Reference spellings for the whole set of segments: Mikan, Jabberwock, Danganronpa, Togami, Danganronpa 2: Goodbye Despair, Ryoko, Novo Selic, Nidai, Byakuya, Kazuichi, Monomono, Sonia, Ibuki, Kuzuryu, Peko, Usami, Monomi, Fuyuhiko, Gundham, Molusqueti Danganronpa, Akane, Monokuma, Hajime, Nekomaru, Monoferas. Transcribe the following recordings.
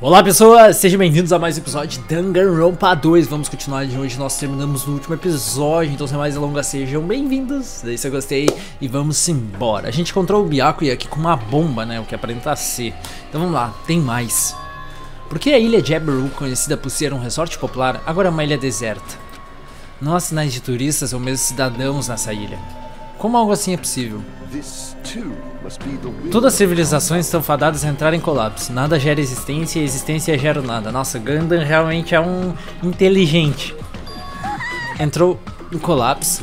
Olá pessoas, sejam bem-vindos a mais um episódio de Danganronpa 2. Vamos continuar de onde nós terminamos no último episódio, então sem mais delongas, sejam bem-vindos. Daí se eu gostei e vamos embora. A gente encontrou o Byakuya aqui com uma bomba, né, o que aparenta ser. Então vamos lá, tem mais. Por que a ilha Jabberwock, conhecida por ser um resort popular, agora é uma ilha deserta? Não há sinais de turistas ou mesmo cidadãos nessa ilha. Como algo assim é possível? Todas as civilizações estão fadadas a entrar em colapso. Nada gera existência e existência gera nada. Nossa, Gundham realmente é um inteligente. Entrou em colapso.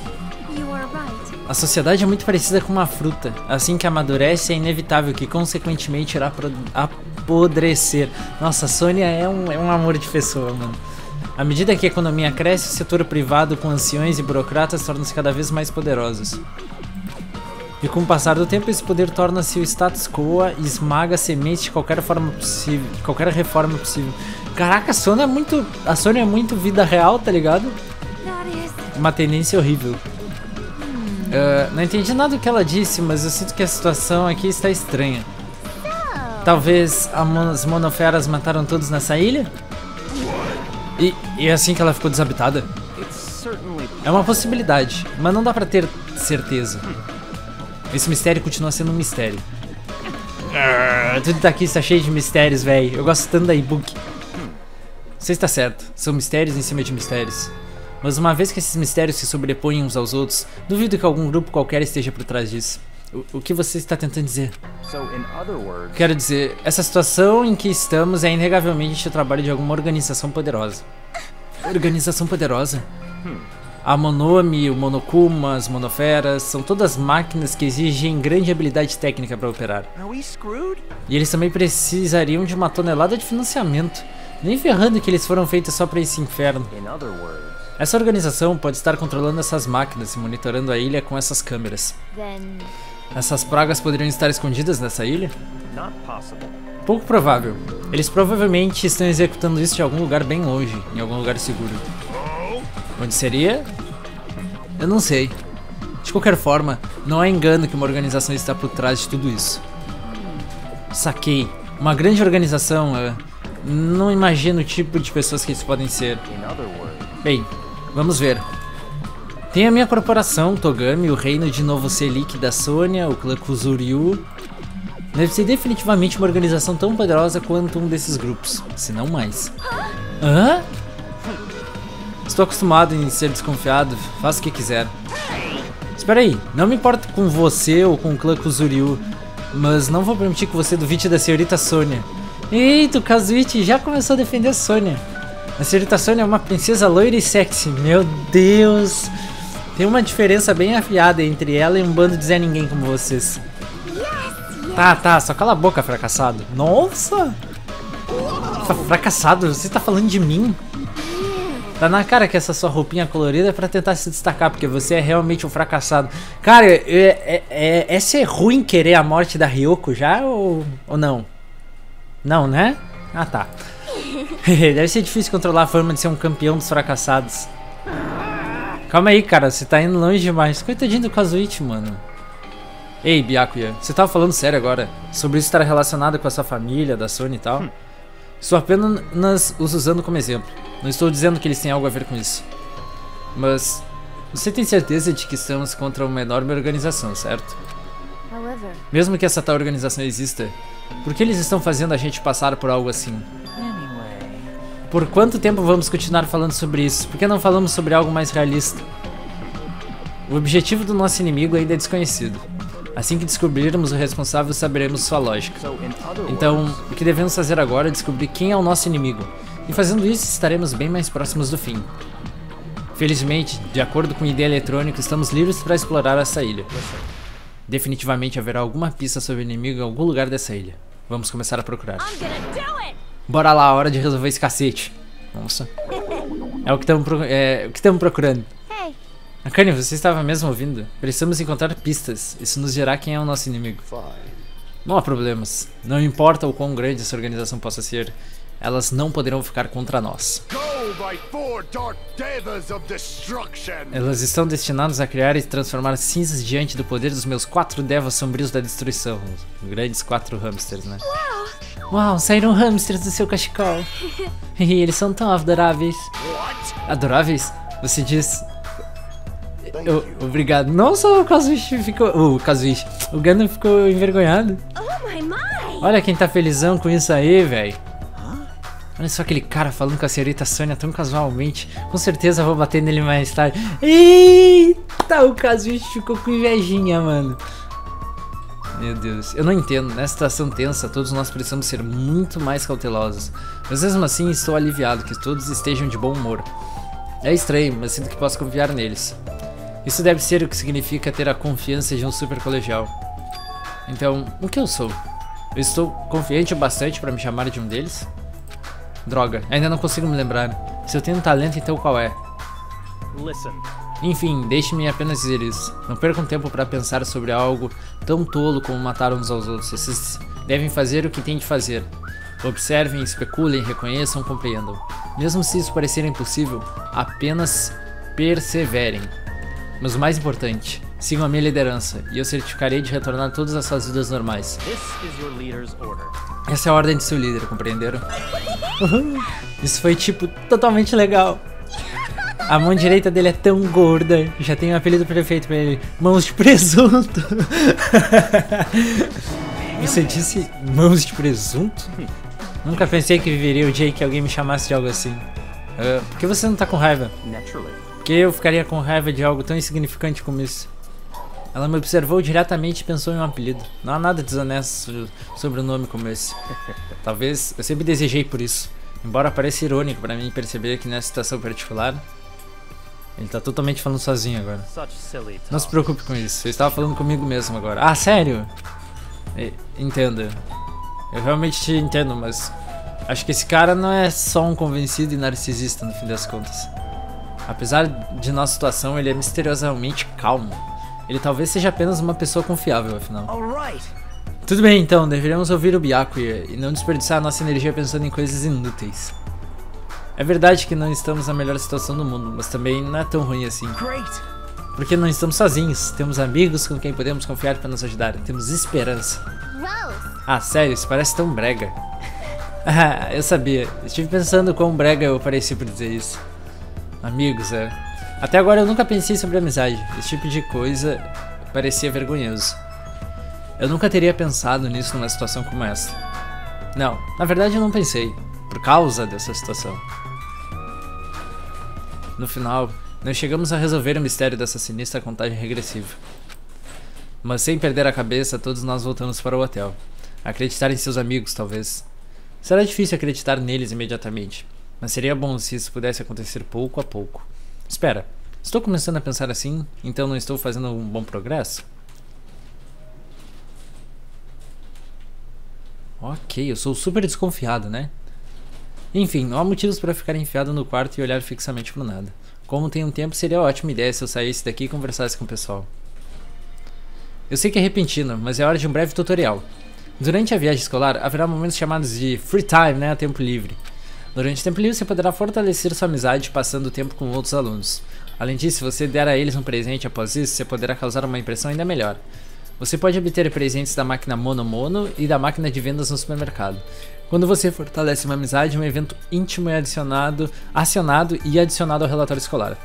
A sociedade é muito parecida com uma fruta. Assim que amadurece, é inevitável que consequentemente irá apodrecer. Nossa, a Sonia é um amor de pessoa, mano. À medida que a economia cresce, o setor privado com anciões e burocratas torna-se cada vez mais poderosos. E com o passar do tempo, esse poder torna-se o status quo e esmaga sementes de qualquer forma possível, de qualquer reforma possível. Caraca, a Sônia é muito vida real, tá ligado? Uma tendência horrível. Não entendi nada do que ela disse, mas eu sinto que a situação aqui está estranha. Talvez as Monoferas mataram todos nessa ilha? E é assim que ela ficou desabitada? É uma possibilidade, mas não dá pra ter certeza. Esse mistério continua sendo um mistério. Tudo daqui está cheio de mistérios, velho. Eu gosto tanto da Ibuki. Você está certo, são mistérios em cima de mistérios. Mas uma vez que esses mistérios se sobrepõem uns aos outros, duvido que algum grupo qualquer esteja por trás disso. O que você está tentando dizer? Quero dizer, essa situação em que estamos é inegavelmente o trabalho de alguma organização poderosa. Organização poderosa? A Monomi, o Monokuma, as Monoferas, são todas máquinas que exigem grande habilidade técnica para operar. E eles também precisariam de uma tonelada de financiamento. Nem ferrando que eles foram feitos só para esse inferno. Essa organização pode estar controlando essas máquinas e monitorando a ilha com essas câmeras. Essas pragas poderiam estar escondidas nessa ilha? Pouco provável. Eles provavelmente estão executando isso de algum lugar bem longe, em algum lugar seguro. Onde seria? Eu não sei. De qualquer forma, não é engano que uma organização está por trás de tudo isso. Saquei. Uma grande organização, não imagino o tipo de pessoas que eles podem ser. Bem, vamos ver. Tem a minha corporação, Togami, o reino de Novo Selic da Sônia, o clã Kuzuryu. Deve ser definitivamente uma organização tão poderosa quanto um desses grupos, se não mais. Hã? Estou acostumado em ser desconfiado, faça o que quiser. Espera aí, não me importo com você ou com o clã Kuzuryu, mas não vou permitir que você duvide da senhorita Sônia. Eita, o Kazuichi já começou a defender a Sônia. A senhorita Sônia é uma princesa loira e sexy, meu Deus. Tem uma diferença bem afiada entre ela e um bando de Zé Ninguém como vocês. Tá, só cala a boca, fracassado. Nossa! Fracassado, você tá falando de mim? Tá na cara que essa sua roupinha colorida é pra tentar se destacar, porque você é realmente um fracassado. Cara, é ser ruim querer a morte da Ryoko já ou não? Não, né? Ah, tá. Deve ser difícil controlar a forma de ser um campeão dos fracassados. Calma aí, cara, você tá indo longe demais. Coitadinho do Kazuichi, mano. Ei, Byakuya, você tava falando sério agora? Sobre isso estar relacionado com a sua família, da Sony e tal? Estou apenas os usando como exemplo. Não estou dizendo que eles têm algo a ver com isso. Mas você tem certeza de que estamos contra uma enorme organização, certo? Mesmo que essa tal organização exista, por que eles estão fazendo a gente passar por algo assim? Por quanto tempo vamos continuar falando sobre isso? Por que não falamos sobre algo mais realista? O objetivo do nosso inimigo ainda é desconhecido. Assim que descobrirmos o responsável, saberemos sua lógica. Então, o que devemos fazer agora é descobrir quem é o nosso inimigo. E fazendo isso, estaremos bem mais próximos do fim. Felizmente, de acordo com a ideia eletrônica, estamos livres para explorar essa ilha. Definitivamente haverá alguma pista sobre o inimigo em algum lugar dessa ilha. Vamos começar a procurar. Bora lá, hora de resolver esse cacete. Nossa. É o que estamos procurando. Akane, você estava mesmo ouvindo? Precisamos encontrar pistas. Isso nos dirá quem é o nosso inimigo. Não há problemas. Não importa o quão grande essa organização possa ser, elas não poderão ficar contra nós. Elas estão destinadas a criar e transformar cinzas diante do poder dos meus 4 devas sombrios da destruição. Grandes 4 hamsters, né? Uau, saíram hamsters do seu cachecol. E eles são tão adoráveis. Adoráveis? Você diz... Obrigado. Nossa, o Kazuichi ficou... O Gundham ficou envergonhado. Olha quem tá felizão com isso aí, velho. Olha só aquele cara falando com a senhorita Sonia tão casualmente. Com certeza vou bater nele mais tarde. Eita, o Kazuichi ficou com invejinha, mano. Meu Deus, eu não entendo. Nessa situação tensa, todos nós precisamos ser muito mais cautelosos. Mas mesmo assim, estou aliviado que todos estejam de bom humor. É estranho, mas sinto que posso confiar neles. Isso deve ser o que significa ter a confiança de um super colegial. Então, o que eu sou? Eu estou confiante o bastante para me chamar de um deles? Droga, ainda não consigo me lembrar. Se eu tenho um talento, então qual é? Enfim, deixe-me apenas dizer isso. Não percam tempo para pensar sobre algo tão tolo como matar uns aos outros. Vocês devem fazer o que têm de fazer. Observem, especulem, reconheçam, compreendam. Mesmo se isso parecer impossível, apenas perseverem. Mas o mais importante, sigam a minha liderança e eu certificarei de retornar todas as suas vidas normais. Essa é a ordem de seu líder, compreenderam? Uhum. Isso foi tipo totalmente legal. A mão direita dele é tão gorda. Já tem um apelido perfeito pra ele: mãos de presunto. Você disse mãos de presunto? Nunca pensei que viveria o dia que alguém me chamasse de algo assim. Por que você não tá com raiva? Porque eu ficaria com raiva de algo tão insignificante como isso. Ela me observou diretamente e pensou em um apelido. Não há nada desonesto sobre um nome como esse. Talvez eu sempre desejei por isso. Embora pareça irônico pra mim perceber que nessa situação particular... Ele tá totalmente falando sozinho agora. Não se preocupe com isso, eu estava falando comigo mesmo agora. Ah, sério? Entenda. Eu realmente te entendo, mas... acho que esse cara não é só um convencido e narcisista no fim das contas. Apesar de nossa situação, ele é misteriosamente calmo. Ele talvez seja apenas uma pessoa confiável, afinal. Tudo bem, então, deveríamos ouvir o Byakuya e não desperdiçar nossa energia pensando em coisas inúteis. É verdade que não estamos na melhor situação do mundo, mas também não é tão ruim assim. Porque não estamos sozinhos, temos amigos com quem podemos confiar para nos ajudar, temos esperança. Ah, sério, isso parece tão brega. Ah, eu sabia, estive pensando quão brega eu pareci por dizer isso. Amigos, é. Até agora eu nunca pensei sobre amizade, esse tipo de coisa parecia vergonhoso. Eu nunca teria pensado nisso numa situação como essa. Não, na verdade eu não pensei, por causa dessa situação. No final, nós chegamos a resolver o mistério dessa sinistra contagem regressiva. Mas sem perder a cabeça, todos nós voltamos para o hotel. Acreditar em seus amigos, talvez. Será difícil acreditar neles imediatamente, mas seria bom se isso pudesse acontecer pouco a pouco. Espera, estou começando a pensar assim, então não estou fazendo um bom progresso? Ok, eu sou super desconfiado, né? Enfim, não há motivos para ficar enfiado no quarto e olhar fixamente pro nada. Como tem um tempo, seria uma ótima ideia se eu saísse daqui e conversasse com o pessoal. Eu sei que é repentino, mas é hora de um breve tutorial. Durante a viagem escolar, haverá momentos chamados de free time, né? A tempo livre. Durante o tempo livre, você poderá fortalecer sua amizade passando o tempo com outros alunos. Além disso, se você der a eles um presente após isso, você poderá causar uma impressão ainda melhor. Você pode obter presentes da máquina Monomono e da máquina de vendas no supermercado. Quando você fortalece uma amizade, um evento íntimo é acionado e adicionado ao relatório escolar.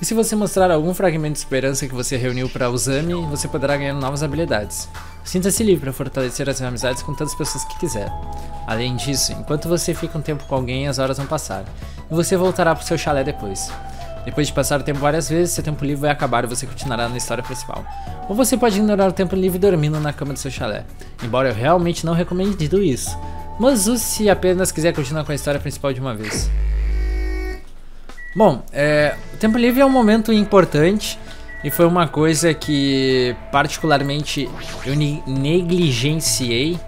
E se você mostrar algum fragmento de esperança que você reuniu para Usami, você poderá ganhar novas habilidades. Sinta-se livre para fortalecer as amizades com tantas pessoas que quiser. Além disso, enquanto você fica um tempo com alguém, as horas vão passar. E você voltará para o seu chalé depois. Depois de passar o tempo várias vezes, seu tempo livre vai acabar e você continuará na história principal. Ou você pode ignorar o tempo livre dormindo na cama do seu chalé. Embora eu realmente não recomende isso. Mas use se apenas quiser continuar com a história principal de uma vez. Bom, o tempo livre é um momento importante. E foi uma coisa que particularmente eu negligenciei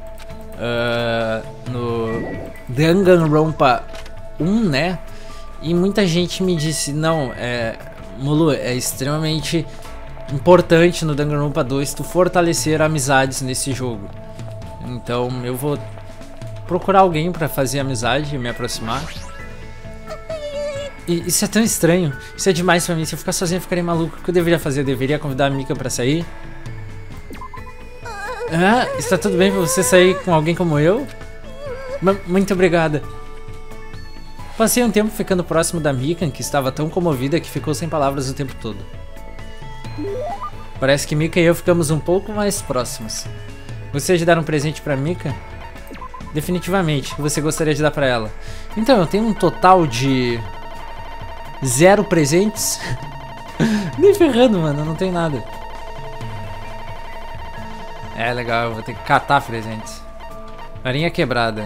no Danganronpa 1, né? E muita gente me disse, não, Mulu, é extremamente importante no Danganronpa 2 tu fortalecer amizades nesse jogo. Então eu vou procurar alguém pra fazer amizade e me aproximar. E isso é tão estranho, isso é demais pra mim, se eu ficar sozinho eu ficaria maluco. O que eu deveria fazer? Eu deveria convidar a Mikan pra sair? Ah, está tudo bem pra você sair com alguém como eu? Muito obrigada. Passei um tempo ficando próximo da Mikan, que estava tão comovida que ficou sem palavras o tempo todo. Parece que Mikan e eu ficamos um pouco mais próximos. Gostaria de dar um presente pra Mikan? Definitivamente, você gostaria de dar pra ela. Então, eu tenho um total de... 0 presentes? Nem ferrando, mano, eu não tenho nada. É legal, eu vou ter que catar presentes. Varinha quebrada.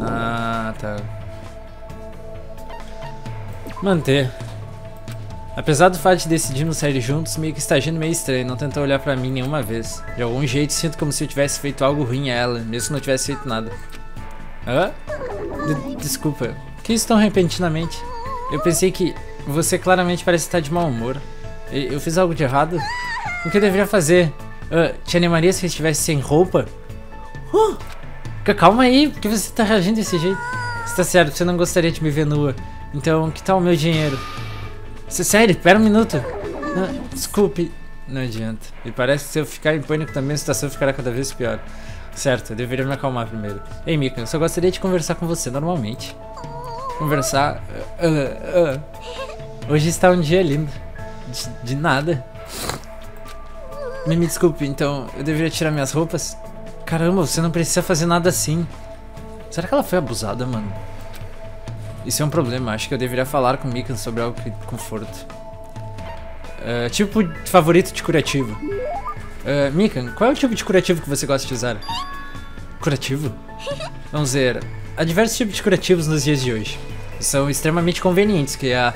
Ah, tá. Manter. Apesar do fato de decidirmos sair juntos, meio que está agindo meio estranho. Não tentou olhar pra mim nenhuma vez. De algum jeito sinto como se eu tivesse feito algo ruim a ela, mesmo que não tivesse feito nada. Hã? Desculpa. Que isso tão repentinamente? Eu pensei que você claramente parece estar de mau humor. Eu fiz algo de errado? O que eu deveria fazer? Te animaria se eu estivesse sem roupa? Calma aí, por que você tá reagindo desse jeito? Está certo, você não gostaria de me ver nua. Então, que tal o meu dinheiro? Sério, espera um minuto. Desculpe. Não adianta. E parece que se eu ficar em pânico também, a situação ficará cada vez pior. Certo, eu deveria me acalmar primeiro. Ei, Mikan, eu só gostaria de conversar com você normalmente. Conversar? Hoje está um dia lindo. De nada. Me desculpe, então, eu deveria tirar minhas roupas? Caramba, você não precisa fazer nada assim. Será que ela foi abusada, mano? Isso é um problema, acho que eu deveria falar com Mikan sobre algo de conforto. Tipo favorito de curativo. Mikan, qual é o tipo de curativo que você gosta de usar? Curativo? Vamos ver, há diversos tipos de curativos nos dias de hoje. São extremamente convenientes, que é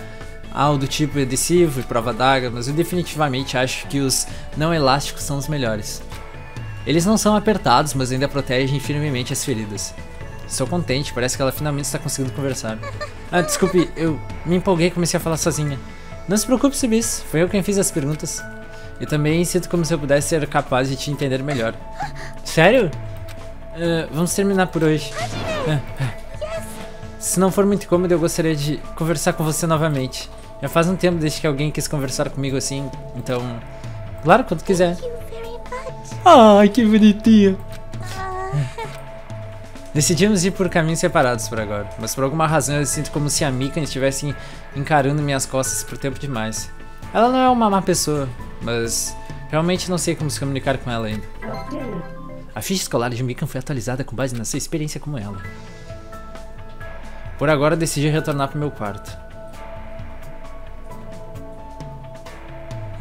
o do tipo adesivo e prova d'água, mas eu definitivamente acho que os não elásticos são os melhores. Eles não são apertados, mas ainda protegem firmemente as feridas. Estou contente, parece que ela finalmente está conseguindo conversar. Ah, desculpe, eu me empolguei e comecei a falar sozinha. Não se preocupe sobre isso, foi eu quem fiz as perguntas. Eu também sinto como se eu pudesse ser capaz de te entender melhor. Sério? Vamos terminar por hoje. Se não for muito incômodo, eu gostaria de conversar com você novamente. Já faz um tempo desde que alguém quis conversar comigo assim, então... Claro, quando quiser. Ai, que bonitinho. Decidimos ir por caminhos separados por agora, mas por alguma razão eu sinto como se a Mikan estivesse encarando minhas costas por tempo demais. Ela não é uma má pessoa, mas realmente não sei como se comunicar com ela ainda. A ficha escolar de Mikan foi atualizada com base na sua experiência com ela. Por agora decidi retornar pro meu quarto.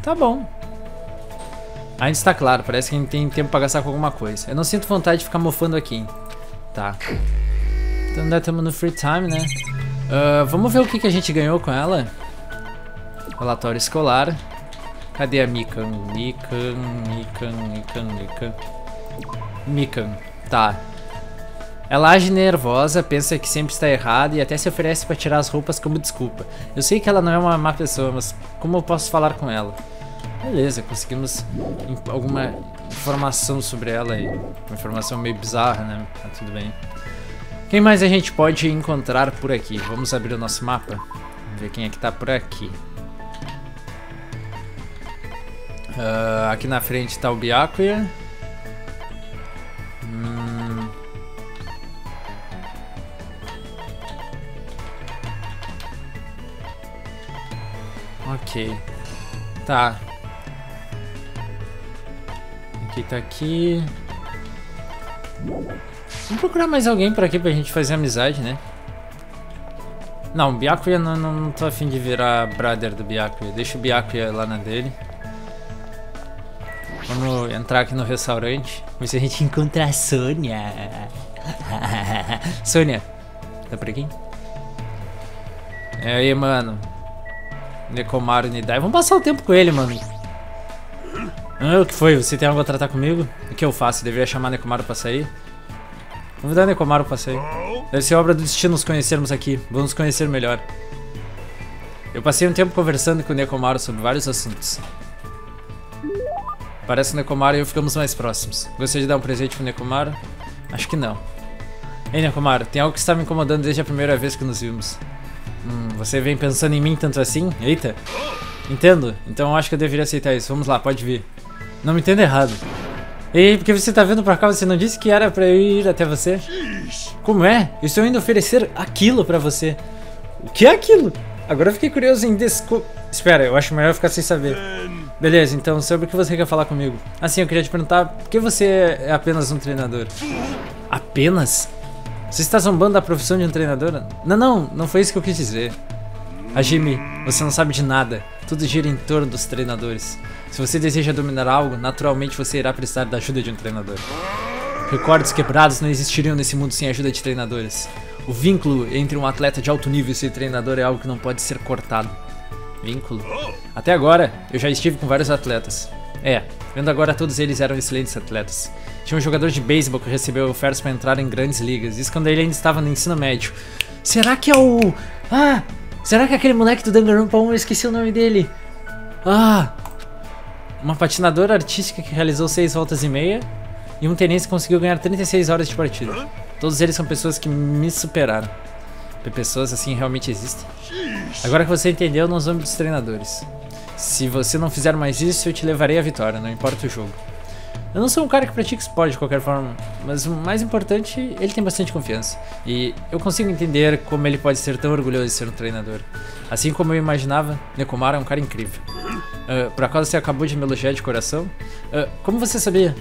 Tá bom. Ainda está claro, parece que a gente tem tempo pra gastar com alguma coisa. Eu não sinto vontade de ficar mofando aqui. Tá. Então ainda estamos no free time, né? Vamos ver o que a gente ganhou com ela. Relatório escolar. Cadê a Mikan? Mikan. Tá. Ela age nervosa, pensa que sempre está errada e até se oferece pra tirar as roupas como desculpa. Eu sei que ela não é uma má pessoa, mas como eu posso falar com ela? Beleza, conseguimos alguma informação sobre ela aí. Uma informação meio bizarra, né? Mas tudo bem. Quem mais a gente pode encontrar por aqui? Vamos abrir o nosso mapa. Vamos ver quem é que tá por aqui. Aqui na frente tá o Byakuya. Ok. Tá. Aqui tá aqui. Vamos procurar mais alguém por aqui pra gente fazer amizade, né? Não, o Byakuya não tô afim de virar brother do Byakuya. Deixa o Byakuya lá na dele. Vamos entrar aqui no restaurante. Vamos ver se a gente encontra a Sonia. Sonia, tá por aqui? É aí, mano. Nekomaru, Nidai. Vamos passar o tempo com ele, mano. O que foi? Você tem algo a tratar comigo? O que eu faço? Deveria chamar Nekomaru pra sair? Vamos dar Nekomaru pra sair. Deve ser obra do destino nos conhecermos aqui. Vamos nos conhecer melhor. Eu passei um tempo conversando com o Nekomaru sobre vários assuntos. Parece que o Nekomaru e eu ficamos mais próximos. Gostaria de dar um presente pro Nekomaru? Acho que não. Ei, Nekomaru, tem algo que está me incomodando desde a primeira vez que nos vimos. Você vem pensando em mim tanto assim? Eita. Entendo. Então eu acho que eu deveria aceitar isso. Vamos lá, pode vir. Não me entenda errado. Ei, porque você tá vindo pra cá? Você não disse que era pra eu ir até você? Como é? Eu estou indo oferecer aquilo pra você. O que é aquilo? Agora eu fiquei curioso em Espera, eu acho melhor ficar sem saber. Beleza, então sobre o que você quer falar comigo? Assim, eu queria te perguntar, por que você é apenas um treinador? Apenas? Você está zombando da profissão de um treinador? Não foi isso que eu quis dizer. Hajime, você não sabe de nada. Tudo gira em torno dos treinadores. Se você deseja dominar algo, naturalmente você irá precisar da ajuda de um treinador. Recordes quebrados não existiriam nesse mundo sem a ajuda de treinadores. O vínculo entre um atleta de alto nível e seu treinador é algo que não pode ser cortado. Vínculo? Até agora, eu já estive com vários atletas. É, vendo agora, todos eles eram excelentes atletas. Tinha um jogador de beisebol que recebeu ofertas para entrar em grandes ligas, isso quando ele ainda estava no ensino médio. Será que é o... Ah! Será que é aquele moleque do Danganronpa 1? Eu esqueci o nome dele. Ah! Uma patinadora artística que realizou 6 voltas e meia. E um tenista que conseguiu ganhar 36 horas de partida. Todos eles são pessoas que me superaram. Pessoas assim realmente existem. Agora que você entendeu, nós vamos dos treinadores. Se você não fizer mais isso, eu te levarei à vitória, não importa o jogo. Eu não sou um cara que pratica esporte de qualquer forma, mas o mais importante, ele tem bastante confiança. E eu consigo entender como ele pode ser tão orgulhoso de ser um treinador. Assim como eu imaginava, Nekomaru é um cara incrível. Por acaso você acabou de me elogiar de coração? Como você sabia?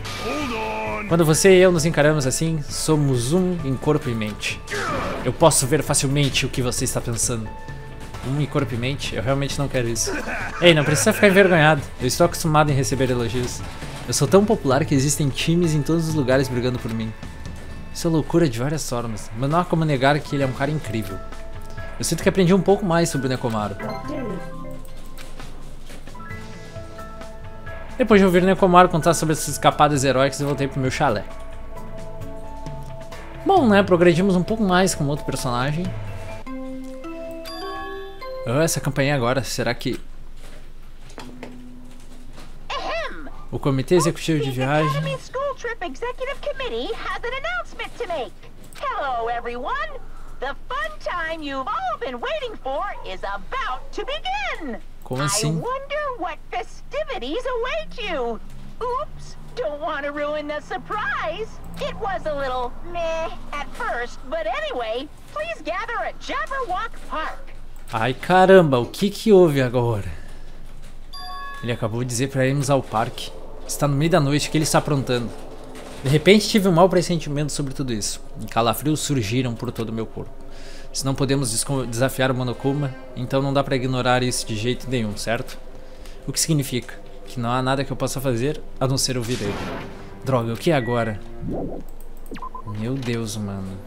Quando você e eu nos encaramos assim, somos um em corpo e mente. Eu posso ver facilmente o que você está pensando. Um em corpo e mente? Eu realmente não quero isso. Ei, não precisa ficar envergonhado. Eu estou acostumado em receber elogios. Eu sou tão popular que existem times em todos os lugares brigando por mim. Isso é loucura de várias formas, mas não há como negar que ele é um cara incrível. Eu sinto que aprendi um pouco mais sobre o Nekomaru. Depois de ouvir o Nekomaru contar sobre essas escapadas heróicas, eu voltei pro meu chalé. Bom, né, progredimos um pouco mais com outro personagem. Essa campainha agora, será que... O Comitê Executivo de Viagem... Como assim? Don't want to ruin the surprise. It was a little meh at first, but anyway, please gather at Jabberwock Park. Ai caramba, o que que houve agora? Ele acabou de dizer para irmos ao parque. Está no meio da noite, o que ele está aprontando? De repente tive um mau pressentimento sobre tudo isso. Calafrios surgiram por todo o meu corpo. Se não podemos desafiar o Monokuma, então não dá para ignorar isso de jeito nenhum, certo? O que significa? Que não há nada que eu possa fazer a não ser ouvir ele. Droga, o que é agora? Meu Deus, mano.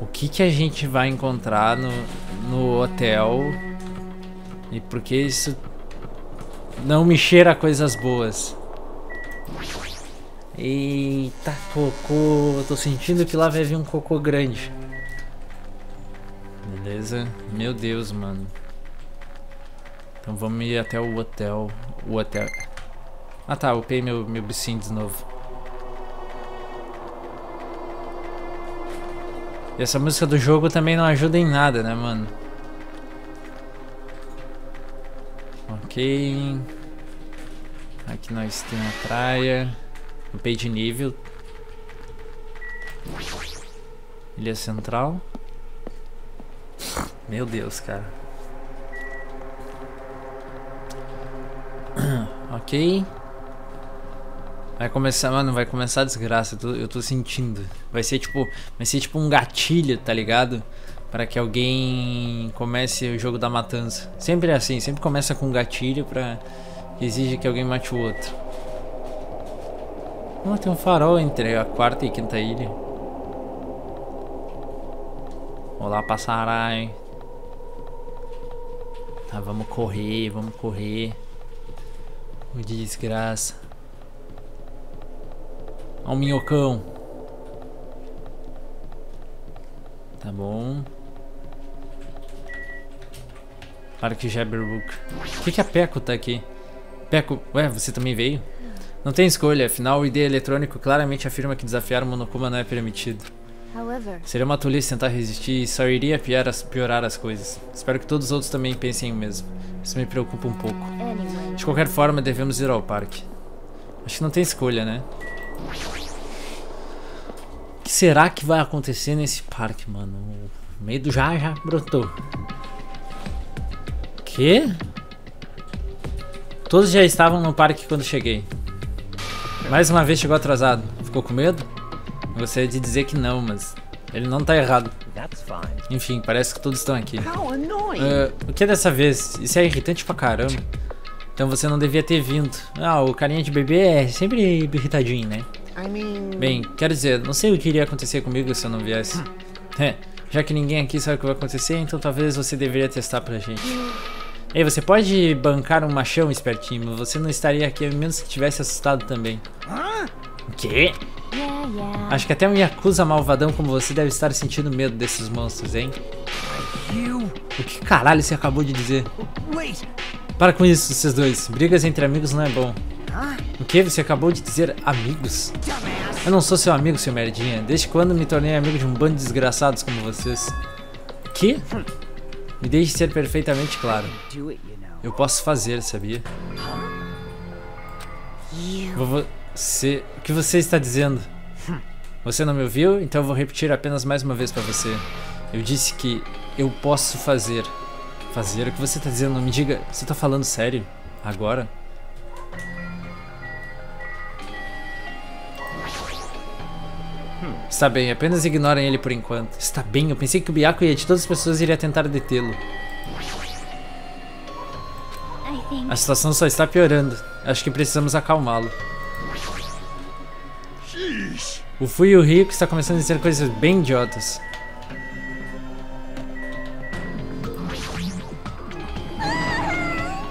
O que que a gente vai encontrar no hotel? E por que isso não me cheira a coisas boas? Eita, cocô. Tô sentindo que lá vai vir um cocô grande. Beleza? Meu Deus, mano. Então vamos ir até o hotel. O hotel. Ah tá, eu upei meu bicim de novo. E essa música do jogo também não ajuda em nada, né, mano? Ok. Aqui nós temos a praia. Upei de nível. Ilha Central. Meu Deus, cara. Ok. Vai começar, mano, vai começar a desgraça, eu tô sentindo. Vai ser tipo um gatilho, tá ligado? Para que alguém comece o jogo da matança. Sempre é assim, sempre começa com um gatilho pra que exige que alguém mate o outro. Tem um farol entre a 4ª e 5ª ilha. Olá, passarai. Tá, vamos correr, vamos correr. O de desgraça. Olha o minhocão. Tá bom. Parque Jabberwock. Por que a Peko tá aqui? Peko, ué, você também veio? Não tem escolha, afinal o ID eletrônico claramente afirma que desafiar o Monokuma não é permitido. Seria uma tolice tentar resistir e só iria piorar as coisas. Espero que todos os outros também pensem o mesmo. Isso me preocupa um pouco. De qualquer forma, devemos ir ao parque. Acho que não tem escolha, né? O que será que vai acontecer nesse parque, mano? O medo já brotou. Que? Todos já estavam no parque quando cheguei. Mais uma vez chegou atrasado. Ficou com medo? Eu gostaria de dizer que não, mas ele não tá errado. Enfim, parece que todos estão aqui. O que é dessa vez? Isso é irritante pra caramba. Então você não devia ter vindo. Ah, o carinha de bebê é sempre irritadinho, né? Bem, quero dizer, não sei o que iria acontecer comigo se eu não viesse. Já que ninguém aqui sabe o que vai acontecer, então talvez você deveria testar pra gente. Ei, você pode bancar um machão, espertinho, mas você não estaria aqui, a menos que tivesse assustado também. O quê? Acho que até um Yakuza malvadão como você deve estar sentindo medo desses monstros, hein? O que caralho você acabou de dizer? Para com isso, vocês dois. Brigas entre amigos não é bom. O que? Você acabou de dizer amigos? Eu não sou seu amigo, seu merdinha. Desde quando me tornei amigo de um bando de desgraçados como vocês? Que? Me deixe ser perfeitamente claro. Eu posso fazer, sabia? O que você está dizendo? Você não me ouviu? Então eu vou repetir apenas mais uma vez pra você. Eu disse que eu posso fazer. Fazer? O que você tá dizendo? Não me diga. Você tá falando sério? Agora? Está bem, apenas ignorem ele por enquanto. Está bem, eu pensei que o Byakuya de todas as pessoas iria tentar detê-lo. A situação só está piorando. Acho que precisamos acalmá-lo. O Fuyuhiko está começando a dizer coisas bem idiotas.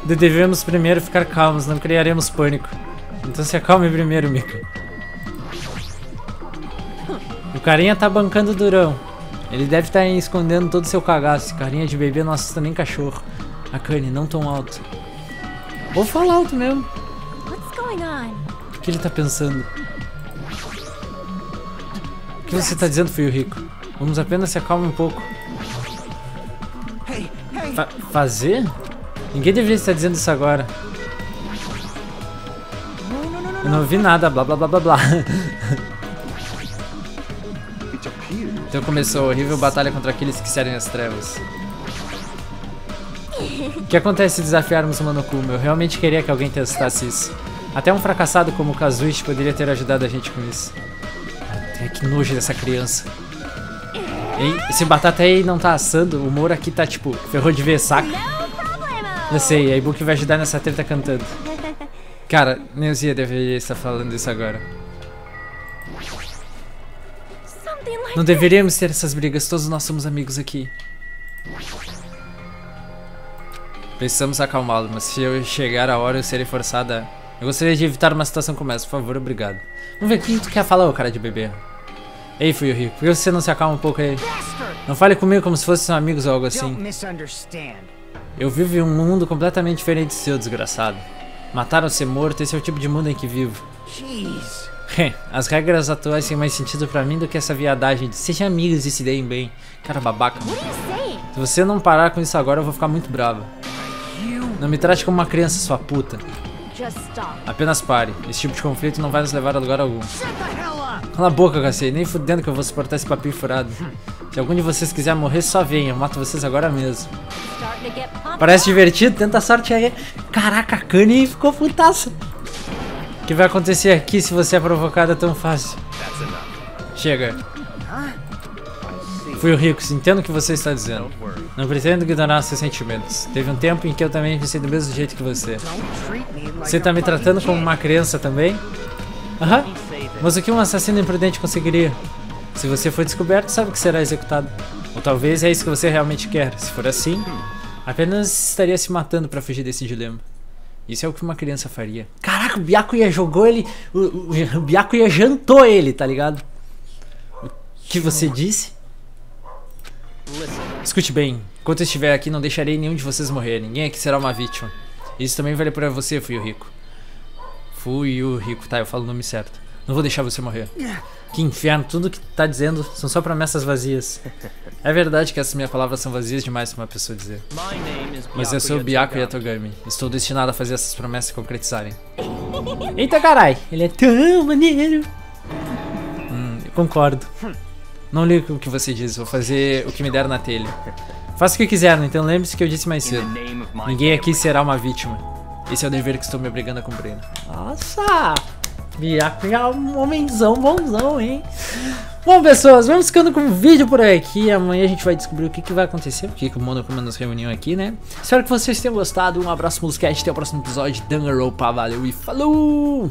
Devemos primeiro ficar calmos, não criaremos pânico. Então se acalme primeiro, Mikan. O carinha tá bancando durão. Ele deve estar escondendo todo o seu cagaço. Carinha de bebê não assusta nem cachorro. Akane, não tão alto. Vou falar alto mesmo. O que ele tá pensando? O que você tá dizendo, Fuyuhiko? Vamos apenas se acalmar um pouco. Fazer? Ninguém deveria estar dizendo isso agora. Eu não ouvi nada, blá blá blá blá blá. Então começou a horrível batalha contra aqueles que servem as trevas. O que acontece se desafiarmos o Monokuma? Eu realmente queria que alguém testasse isso. Até um fracassado como o Kazuichi poderia ter ajudado a gente com isso. Até que nojo dessa criança. Ei, esse batata aí não tá assando, o humor aqui tá tipo, ferrou de ver, saca? Eu sei, a Ibuki vai ajudar nessa treta cantando. Cara, nem o Zia deveria estar falando isso agora. Não deveríamos ter essas brigas, todos nós somos amigos aqui. Precisamos acalmá-lo, mas se eu chegar a hora eu serei forçada. Eu gostaria de evitar uma situação como essa, por favor, obrigado. Vamos ver o que tu quer falar, ô cara de bebê. Ei, Fuyuhiko, por que você não se acalma um pouco aí? Não fale comigo como se fossem amigos ou algo assim. Eu vivo em um mundo completamente diferente do seu, desgraçado. Matar ou ser morto, esse é o tipo de mundo em que vivo. As regras atuais têm mais sentido pra mim do que essa viadagem de sejam amigos e se deem bem. Cara babaca. Se você não parar com isso agora, eu vou ficar muito brava. Não me trate como uma criança, sua puta. Apenas pare. Esse tipo de conflito não vai nos levar a lugar algum. Cala a boca, cacete. Nem fudendo que eu vou suportar esse papinho furado. Se algum de vocês quiser morrer, só venha. Eu mato vocês agora mesmo. Parece divertido. Tenta a sorte aí. Caraca, a Kanye ficou putaça. O que vai acontecer aqui se você é provocada tão fácil? Chega. Fuyuhiko, entendo o que você está dizendo. Não pretendo ignorar seus sentimentos. Teve um tempo em que eu também pensei do mesmo jeito que você. Você está me tratando como uma criança também? Aham. Mas o que um assassino imprudente conseguiria? Se você for descoberto, sabe que será executado. Ou talvez é isso que você realmente quer. Se for assim, apenas estaria se matando para fugir desse dilema. Isso é o que uma criança faria. Caraca, o Byakuya jogou ele. O Byakuya jantou ele, tá ligado? O que você disse? Escute bem. Enquanto eu estiver aqui, não deixarei nenhum de vocês morrer. Ninguém aqui será uma vítima. Isso também vale pra você, Fuyuhiko. Fuyuhiko, tá, eu falo o nome certo. Não vou deixar você morrer. Que inferno, tudo que tá dizendo são só promessas vazias. É verdade que essas minhas palavras são vazias demais pra uma pessoa dizer. Mas eu sou o Byakuya Togami. Estou destinado a fazer essas promessas se concretizarem. Eita carai, ele é tão maneiro. Eu concordo. Não li o que você diz, vou fazer o que me der na telha. Faça o que quiser, então lembre-se que eu disse mais cedo. Ninguém aqui será uma vítima. Esse é o dever que estou me obrigando a cumprir. Nossa! Byakuya é um homenzão bonzão, hein? Bom, pessoas, vamos ficando com o vídeo por aqui. Amanhã a gente vai descobrir o que vai acontecer, porque o Monokuma nos reuniu aqui, né? Espero que vocês tenham gostado. Um abraço, Molusqueti. Até o próximo episódio de Danganronpa. Valeu e falou!